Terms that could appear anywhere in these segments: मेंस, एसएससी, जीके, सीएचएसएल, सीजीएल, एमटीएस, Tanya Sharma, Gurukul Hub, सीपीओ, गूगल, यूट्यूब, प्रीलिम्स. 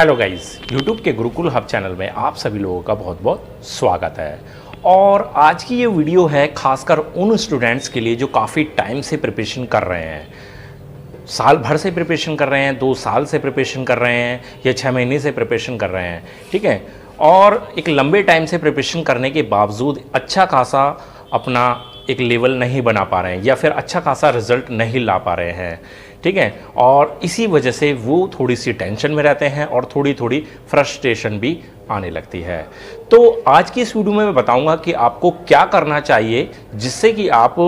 Hello guys, यूट्यूब के Gurukul hub channel में आप सभी लोगों का बहुत बहुत स्वागत है। और आज की ये वीडियो है खासकर उन स्टूडेंट्स के लिए जो काफ़ी टाइम से प्रिपरेशन कर रहे हैं, साल भर से प्रिपरेशन कर रहे हैं, 2 साल से प्रिपरेशन कर रहे हैं या 6 महीने से प्रिपरेशन कर रहे हैं, ठीक है। और एक लंबे टाइम से प्रिपरेशन करने के बावजूद अच्छा खासा अपना एक लेवल नहीं बना पा रहे हैं या फिर अच्छा खासा रिजल्ट नहीं ला पा रहे हैं, ठीक है। और इसी वजह से वो थोड़ी सी टेंशन में रहते हैं और थोड़ी थोड़ी फ्रस्ट्रेशन भी आने लगती है। तो आज की इस वीडियो में मैं बताऊंगा कि आपको क्या करना चाहिए जिससे कि आप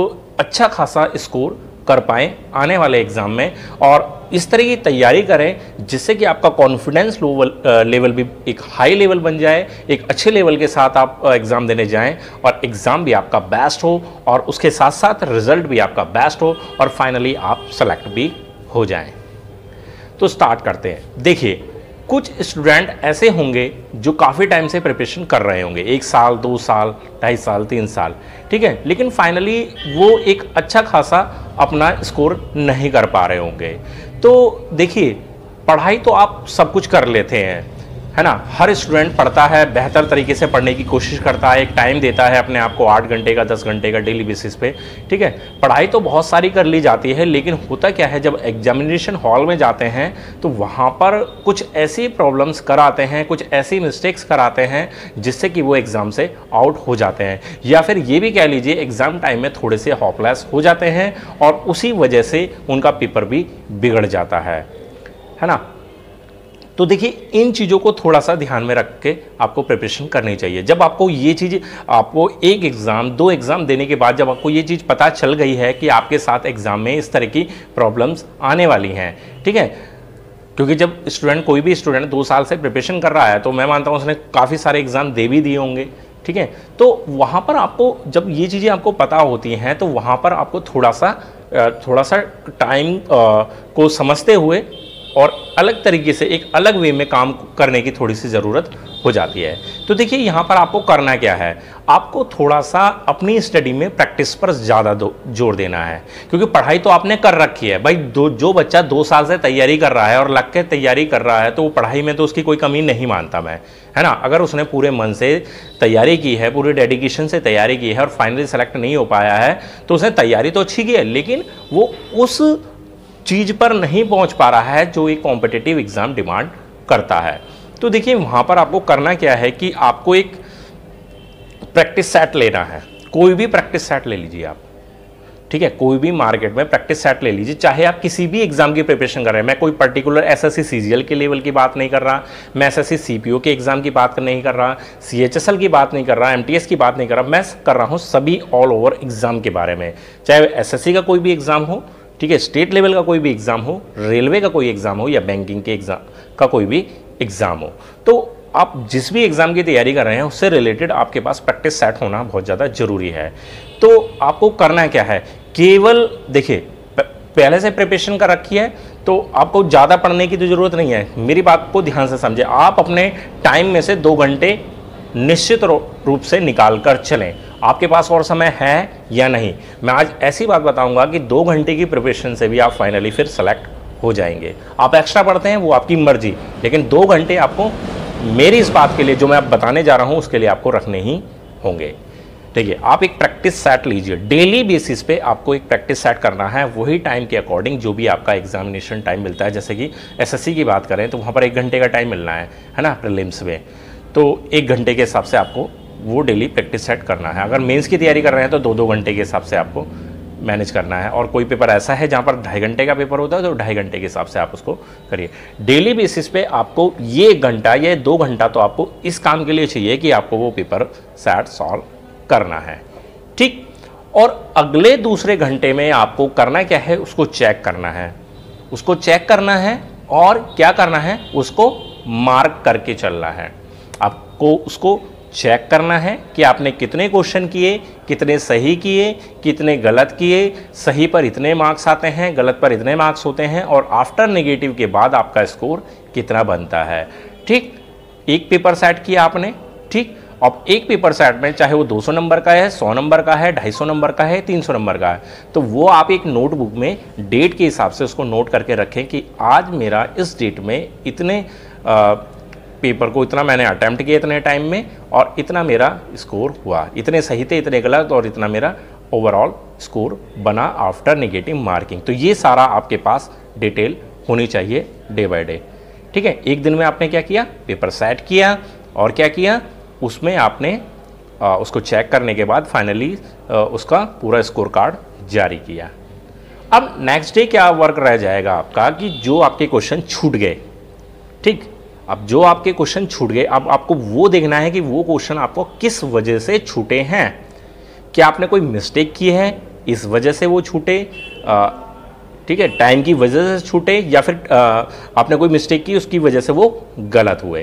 अच्छा खासा स्कोर कर पाएँ आने वाले एग्ज़ाम में, और इस तरह की तैयारी करें जिससे कि आपका कॉन्फिडेंस लेवल भी एक हाई लेवल बन जाए, एक अच्छे लेवल के साथ आप एग्ज़ाम देने जाएं और एग्ज़ाम भी आपका बेस्ट हो और उसके साथ साथ रिज़ल्ट भी आपका बेस्ट हो और फाइनली आप सेलेक्ट भी हो जाएं। तो स्टार्ट करते हैं। देखिए, कुछ स्टूडेंट ऐसे होंगे जो काफ़ी टाइम से प्रिपरेशन कर रहे होंगे, 1 साल, 2 साल, 2.5 साल, 3 साल, ठीक है, लेकिन फाइनली वो एक अच्छा खासा अपना स्कोर नहीं कर पा रहे होंगे। तो देखिए, पढ़ाई तो आप सब कुछ कर लेते हैं, है ना। हर स्टूडेंट पढ़ता है, बेहतर तरीके से पढ़ने की कोशिश करता है, एक टाइम देता है अपने आप को 8 घंटे का, 10 घंटे का डेली बेसिस पे, ठीक है। पढ़ाई तो बहुत सारी कर ली जाती है, लेकिन होता क्या है, जब एग्जामिनेशन हॉल में जाते हैं तो वहाँ पर कुछ ऐसी प्रॉब्लम्स कराते हैं, कुछ ऐसी मिस्टेक्स कराते हैं जिससे कि वो एग्ज़ाम से आउट हो जाते हैं या फिर ये भी कह लीजिए एग्ज़ाम टाइम में थोड़े से होपलेस हो जाते हैं और उसी वजह से उनका पेपर भी बिगड़ जाता है ना। तो देखिए, इन चीज़ों को थोड़ा सा ध्यान में रख के आपको प्रिपरेशन करनी चाहिए। जब आपको ये चीज़, आपको 1 एग्ज़ाम, 2 एग्ज़ाम देने के बाद जब आपको ये चीज़ पता चल गई है कि आपके साथ एग्ज़ाम में इस तरह की प्रॉब्लम्स आने वाली हैं, ठीक है, क्योंकि जब स्टूडेंट, कोई भी स्टूडेंट 2 साल से प्रिपरेशन कर रहा है तो मैं मानता हूँ उसने काफ़ी सारे एग्ज़ाम दे भी दिए होंगे, ठीक है। तो वहाँ पर आपको जब ये चीज़ें आपको पता होती हैं तो वहाँ पर आपको थोड़ा सा टाइम को समझते हुए और अलग तरीके से एक अलग वे में काम करने की थोड़ी सी ज़रूरत हो जाती है। तो देखिए, यहाँ पर आपको करना क्या है, आपको थोड़ा सा अपनी स्टडी में प्रैक्टिस पर ज़्यादा जोर देना है, क्योंकि पढ़ाई तो आपने कर रखी है भाई। जो बच्चा 2 साल से तैयारी कर रहा है और लग के तैयारी कर रहा है तो वो पढ़ाई में तो उसकी कोई कमी नहीं मानता मैं, है ना। अगर उसने पूरे मन से तैयारी की है, पूरे डेडिकेशन से तैयारी की है और फाइनली सेलेक्ट नहीं हो पाया है तो उसने तैयारी तो अच्छी की है, लेकिन वो उस चीज़ पर नहीं पहुंच पा रहा है जो एक कॉम्पिटिटिव एग्ज़ाम डिमांड करता है। तो देखिए, वहाँ पर आपको करना क्या है कि आपको एक प्रैक्टिस सेट लेना है, कोई भी प्रैक्टिस सेट ले लीजिए आप, ठीक है, कोई भी मार्केट में प्रैक्टिस सेट ले लीजिए, चाहे आप किसी भी एग्ज़ाम की प्रिपरेशन कर रहे हैं। मैं कोई पर्टिकुलर एसएससी सीजीएल के लेवल की बात नहीं कर रहा, मैं एसएससी सीपीओ के एग्ज़ाम की बात नहीं कर रहा, सीएचएसएल की बात नहीं कर रहा, एमटीएस की बात नहीं कर रहा, मैं कर रहा हूँ सभी ऑल ओवर एग्ज़ाम के बारे में, चाहे एसएससी का कोई भी एग्ज़ाम हो, ठीक है, स्टेट लेवल का कोई भी एग्ज़ाम हो, रेलवे का कोई एग्ज़ाम हो या बैंकिंग के एग्ज़ाम का कोई भी एग्ज़ाम हो। तो आप जिस भी एग्ज़ाम की तैयारी कर रहे हैं उससे रिलेटेड आपके पास प्रैक्टिस सेट होना बहुत ज़्यादा ज़रूरी है। तो आपको करना क्या है, केवल देखिए, पहले से प्रिपरेशन कर रखी है तो आपको ज़्यादा पढ़ने की तो ज़रूरत नहीं है। मेरी बात को ध्यान से समझें, आप अपने टाइम में से 2 घंटे निश्चित रूप से निकाल कर चलें। आपके पास और समय है या नहीं, मैं आज ऐसी बात बताऊंगा कि 2 घंटे की प्रिपरेशन से भी आप फाइनली फिर सेलेक्ट हो जाएंगे। आप एक्स्ट्रा पढ़ते हैं वो आपकी मर्जी, लेकिन 2 घंटे आपको मेरी इस बात के लिए, जो मैं आप बताने जा रहा हूं, उसके लिए आपको रखने ही होंगे। देखिए, आप एक प्रैक्टिस सेट लीजिए, डेली बेसिस पे आपको एक प्रैक्टिस सेट करना है, वही टाइम के अकॉर्डिंग जो भी आपका एग्जामिनेशन टाइम मिलता है। जैसे कि एसएससी की बात करें तो वहाँ पर 1 घंटे का टाइम मिलना है ना प्रीलिम्स में, तो 1 घंटे के हिसाब से आपको वो डेली प्रैक्टिस सेट करना है। अगर मेंस की तैयारी कर रहे हैं तो 2-2 घंटे के हिसाब से आपको मैनेज करना है, और कोई पेपर ऐसा है जहाँ पर 2.5 घंटे का पेपर होता है तो 2.5 घंटे के हिसाब से आप उसको करिए। डेली बेसिस पे आपको ये 1 घंटा या 2 घंटा तो आपको इस काम के लिए चाहिए कि आपको वो पेपर सेट सॉल्व करना है, ठीक। और अगले दूसरे घंटे में आपको करना क्या है, उसको चेक करना है, उसको चेक करना है और क्या करना है, उसको मार्क करके चलना है। आपको उसको चेक करना है कि आपने कितने क्वेश्चन किए, कितने सही किए, कितने गलत किए। सही पर इतने मार्क्स आते हैं, गलत पर इतने मार्क्स होते हैं, और आफ्टर नेगेटिव के बाद आपका स्कोर कितना बनता है, ठीक। 1 पेपर सेट किया आपने, ठीक। अब 1 पेपर सेट में चाहे वो 200 नंबर का है, 100 नंबर का है, 250 नंबर का है, 300 नंबर का है, तो वो आप एक नोटबुक में डेट के हिसाब से उसको नोट करके रखें कि आज मेरा इस डेट में इतने पेपर को इतना मैंने अटैम्प्ट किया इतने टाइम में और इतना मेरा स्कोर हुआ, इतने सही थे इतने गलत और इतना मेरा ओवरऑल स्कोर बना आफ्टर नेगेटिव मार्किंग। तो ये सारा आपके पास डिटेल होनी चाहिए डे बाय डे, ठीक है। एक दिन में आपने क्या किया, पेपर सेट किया और क्या किया उसमें आपने उसको चेक करने के बाद फाइनली उसका पूरा स्कोर कार्ड जारी किया। अब नेक्स्ट डे क्या वर्क रह जाएगा आपका कि जो आपके क्वेश्चन छूट गए, ठीक। अब जो आपके क्वेश्चन छूट गए अब आपको वो देखना है कि वो क्वेश्चन आपको किस वजह से छूटे हैं। क्या आपने कोई मिस्टेक की है इस वजह से वो छूटे, ठीक है, टाइम की वजह से छूटे, या फिर आपने कोई मिस्टेक की उसकी वजह से वो गलत हुए,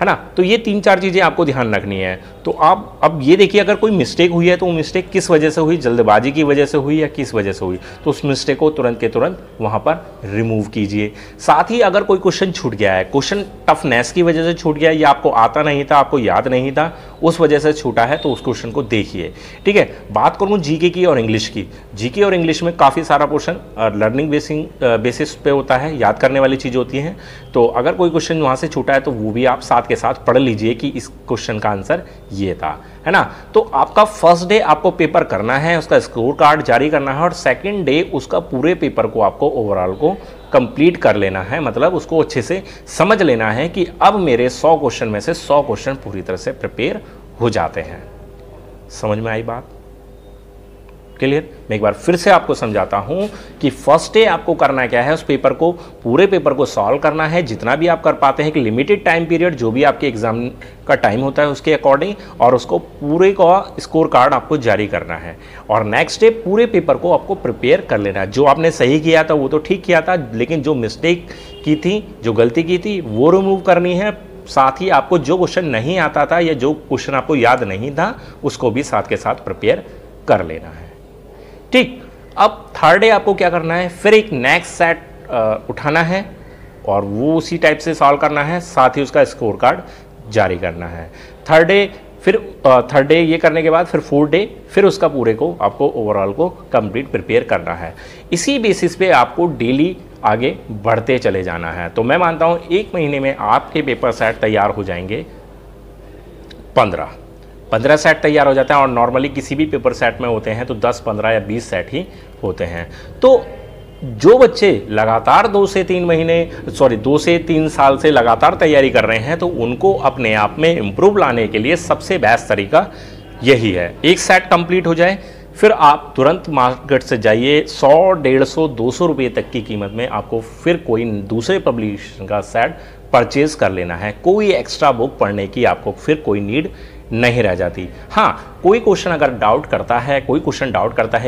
है ना। तो ये तीन चार चीज़ें आपको ध्यान रखनी है। तो आप अब ये देखिए अगर कोई मिस्टेक हुई है तो वो मिस्टेक किस वजह से हुई, जल्दबाजी की वजह से हुई या किस वजह से हुई, तो उस मिस्टेक को तुरंत के तुरंत वहाँ पर रिमूव कीजिए। साथ ही अगर कोई क्वेश्चन छूट गया है, क्वेश्चन टफनेस की वजह से छूट गया है या आपको आता नहीं था, आपको याद नहीं था, उस वजह से छूटा है, तो उस क्वेश्चन को देखिए, ठीक है। बात करूँ जीके की और इंग्लिश की, जीके और इंग्लिश में काफ़ी सारा क्वेश्चन लर्निंग बेसिस पे होता है, याद करने वाली चीज़ होती है। तो अगर कोई क्वेश्चन वहाँ से छूटा है तो वो भी आप साथ के साथ पढ़ लीजिए कि इस क्वेश्चन का आंसर ये था, है ना। तो आपका फर्स्ट डे आपको पेपर करना है, उसका स्कोर कार्ड जारी करना है और सेकंड डे उसका पूरे पेपर को आपको ओवरऑल को कंप्लीट कर लेना है। मतलब उसको अच्छे से समझ लेना है कि अब मेरे 100 क्वेश्चन में से 100 क्वेश्चन पूरी तरह से प्रिपेयर हो जाते हैं। समझ में आई बात, क्लियर। मैं एक बार फिर से आपको समझाता हूं कि फर्स्ट डे आपको करना क्या है, उस पेपर को पूरे पेपर को सॉल्व करना है जितना भी आप कर पाते हैं, कि लिमिटेड टाइम पीरियड जो भी आपके एग्जाम का टाइम होता है उसके अकॉर्डिंग, और उसको पूरे का स्कोर कार्ड आपको जारी करना है। और नेक्स्ट डे पूरे पेपर को आपको प्रिपेयर कर लेना है। जो आपने सही किया था वो तो ठीक किया था, लेकिन जो मिस्टेक की थी, जो गलती की थी, वो रिमूव करनी है। साथ ही आपको जो क्वेश्चन नहीं आता था या जो क्वेश्चन आपको याद नहीं था उसको भी साथ के साथ प्रिपेयर कर लेना है, ठीक। अब थर्ड डे आपको क्या करना है, फिर एक नेक्स्ट सेट उठाना है और वो उसी टाइप से सॉल्व करना है, साथ ही उसका स्कोर कार्ड जारी करना है। थर्ड डे फिर ये करने के बाद फिर फोर्थ डे फिर उसका पूरे को आपको ओवरऑल को कंप्लीट प्रिपेयर करना है। इसी बेसिस पे आपको डेली आगे बढ़ते चले जाना है। तो मैं मानता हूँ एक महीने में आपके पेपर सेट तैयार हो जाएंगे 15 सेट तैयार हो जाते हैं, और नॉर्मली किसी भी पेपर सेट में होते हैं तो 10, 15 या 20 सेट ही होते हैं। तो जो बच्चे लगातार 2 से 3 साल से लगातार तैयारी कर रहे हैं तो उनको अपने आप में इम्प्रूव लाने के लिए सबसे बेस्ट तरीका यही है। एक सेट कंप्लीट हो जाए फिर आप तुरंत मार्केट से जाइए, 100, 150, 200 रुपये तक की कीमत में आपको फिर कोई दूसरे पब्लिकेशन का सेट परचेज़ कर लेना है। कोई एक्स्ट्रा बुक पढ़ने की आपको फिर कोई नीड नहीं रह जाती। हाँ, कोई क्वेश्चन अगर डाउट करता है,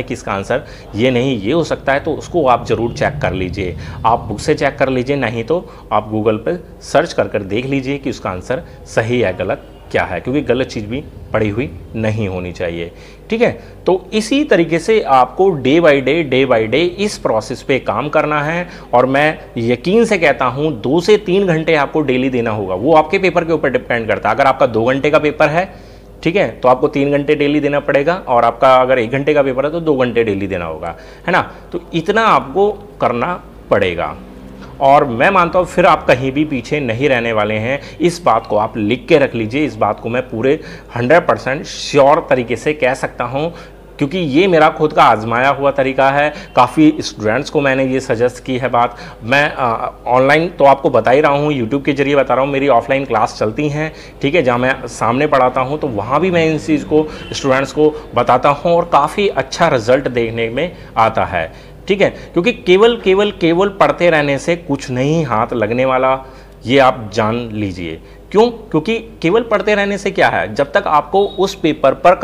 कि इसका आंसर ये नहीं ये हो सकता है, तो उसको आप ज़रूर चेक कर लीजिए, आप बुक से चेक कर लीजिए, नहीं तो आप गूगल पर सर्च कर देख लीजिए कि उसका आंसर सही या गलत क्या है, क्योंकि गलत चीज़ भी पड़ी हुई नहीं होनी चाहिए, ठीक है। तो इसी तरीके से आपको डे बाय डे इस प्रोसेस पे काम करना है। और मैं यकीन से कहता हूँ 2 से 3 घंटे आपको डेली देना होगा, वो आपके पेपर के ऊपर डिपेंड करता है। अगर आपका 2 घंटे का पेपर है, ठीक है, तो आपको 3 घंटे डेली देना पड़ेगा, और आपका अगर 1 घंटे का पेपर है तो 2 घंटे डेली देना होगा, है ना। तो इतना आपको करना पड़ेगा और मैं मानता हूँ फिर आप कहीं भी पीछे नहीं रहने वाले हैं। इस बात को आप लिख के रख लीजिए, इस बात को मैं पूरे 100% श्योर तरीके से कह सकता हूँ, क्योंकि ये मेरा खुद का आजमाया हुआ तरीका है। काफ़ी स्टूडेंट्स को मैंने ये सजेस्ट की है बात। मैं ऑनलाइन तो आपको बता ही रहा हूँ, यूट्यूब के जरिए बता रहा हूँ, मेरी ऑफलाइन क्लास चलती हैं, ठीक है, जहाँ मैं सामने पढ़ाता हूँ, तो वहाँ भी मैं इन चीज़ को स्टूडेंट्स को बताता हूँ और काफ़ी अच्छा रिजल्ट देखने में आता है, ठीक है। क्योंकि केवल पढ़ते रहने से कुछ नहीं हाथ लगने वाला, ये आप जान लीजिए। क्यों? क्योंकि केवल पढ़ते रहने से क्या है, जब तक आपको उस पेपर पर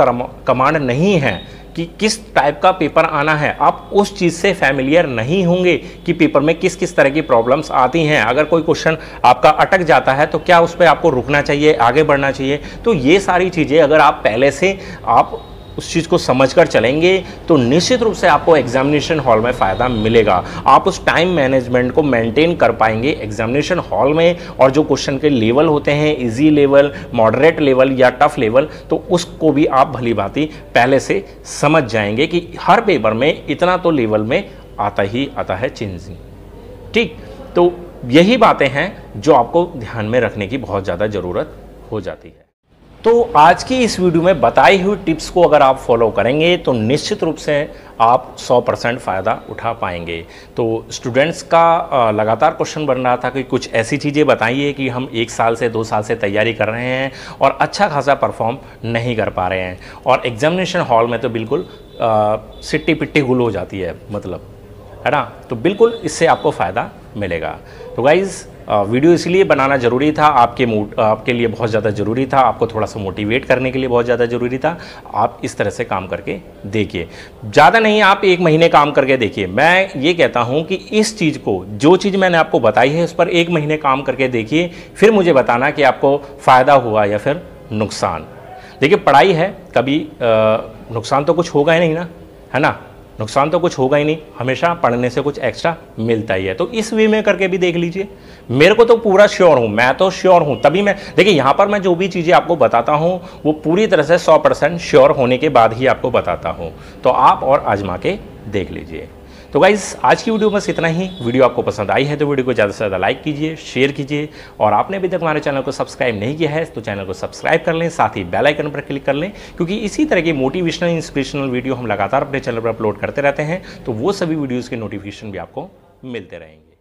कमांड नहीं है कि किस टाइप का पेपर आना है, आप उस चीज़ से फैमिलियर नहीं होंगे कि पेपर में किस किस तरह की प्रॉब्लम्स आती हैं। अगर कोई क्वेश्चन आपका अटक जाता है तो क्या उस पर आपको रुकना चाहिए, आगे बढ़ना चाहिए, तो ये सारी चीज़ें अगर आप पहले से आप उस चीज़ को समझकर चलेंगे तो निश्चित रूप से आपको एग्जामिनेशन हॉल में फ़ायदा मिलेगा। आप उस टाइम मैनेजमेंट को मेंटेन कर पाएंगे एग्जामिनेशन हॉल में, और जो क्वेश्चन के लेवल होते हैं, इजी लेवल, मॉडरेट लेवल या टफ लेवल, तो उसको भी आप भलीभांति पहले से समझ जाएंगे कि हर पेपर में इतना तो लेवल में आता ही आता है चेंजिंग, ठीक। तो यही बातें हैं जो आपको ध्यान में रखने की बहुत ज़्यादा ज़रूरत हो जाती है। तो आज की इस वीडियो में बताई हुई टिप्स को अगर आप फॉलो करेंगे तो निश्चित रूप से आप 100% फ़ायदा उठा पाएंगे। तो स्टूडेंट्स का लगातार क्वेश्चन बन रहा था कि कुछ ऐसी चीज़ें बताइए कि हम 1 साल से 2 साल से तैयारी कर रहे हैं और अच्छा खासा परफॉर्म नहीं कर पा रहे हैं और एग्जामिनेशन हॉल में तो बिल्कुल सिट्टी पिट्टी गुल हो जाती है, मतलब है ना। तो बिल्कुल इससे आपको फ़ायदा मिलेगा। तो गाइज़ वीडियो इसलिए बनाना ज़रूरी था, आपके लिए बहुत ज़्यादा ज़रूरी था, आपको थोड़ा सा मोटिवेट करने के लिए बहुत ज़्यादा ज़रूरी था। आप इस तरह से काम करके देखिए, ज़्यादा नहीं आप 1 महीने काम करके देखिए। मैं ये कहता हूँ कि इस चीज़ को, जो चीज़ मैंने आपको बताई है, उस पर 1 महीने काम करके देखिए, फिर मुझे बताना कि आपको फ़ायदा हुआ या फिर नुकसान। देखिए पढ़ाई है, कभी नुकसान तो कुछ होगा ही नहीं ना, है ना, नुकसान तो कुछ होगा ही नहीं, हमेशा पढ़ने से कुछ एक्स्ट्रा मिलता ही है। तो इस वे में करके भी देख लीजिए। मेरे को तो पूरा श्योर हूँ, मैं तो श्योर हूँ, तभी मैं देखिए यहाँ पर मैं जो भी चीज़ें आपको बताता हूँ वो पूरी तरह से 100% श्योर होने के बाद ही आपको बताता हूँ। तो आप और आजमा के देख लीजिए। तो गाइज़ आज की वीडियो बस इतना ही। वीडियो आपको पसंद आई है तो वीडियो को ज़्यादा से ज़्यादा लाइक कीजिए, शेयर कीजिए, और आपने अभी तक हमारे चैनल को सब्सक्राइब नहीं किया है तो चैनल को सब्सक्राइब कर लें, साथ ही बेल आइकन पर क्लिक कर लें, क्योंकि इसी तरह की मोटिवेशनल इंस्पिरेशनल वीडियो हम लगातार अपने चैनल पर अपलोड करते रहते हैं। तो वो सभी वीडियोज़ के नोटिफिकेशन भी आपको मिलते रहेंगे।